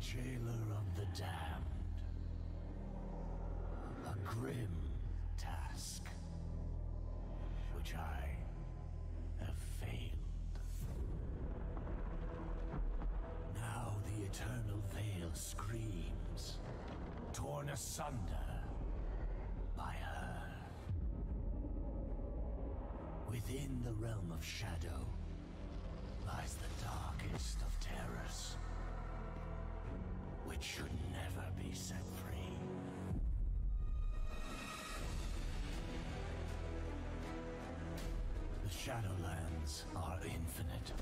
the jailer of the damned. A grim task, which I have failed. Now the eternal veil screams, torn asunder by her. Within the realm of shadow lies the darkest of terrors, which should never be set free. The Shadowlands are infinite.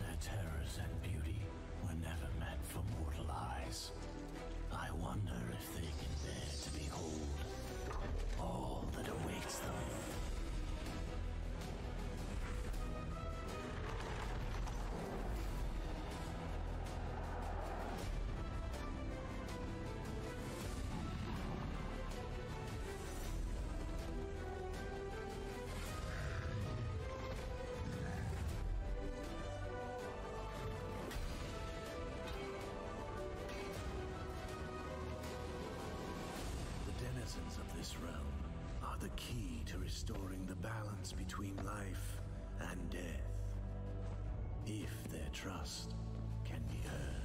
Their terrors and beauty were never meant for mortal eyes. I wonder if they can bear to behold all that awaits them. Denizens of this realm are the key to restoring the balance between life and death, if their trust can be earned.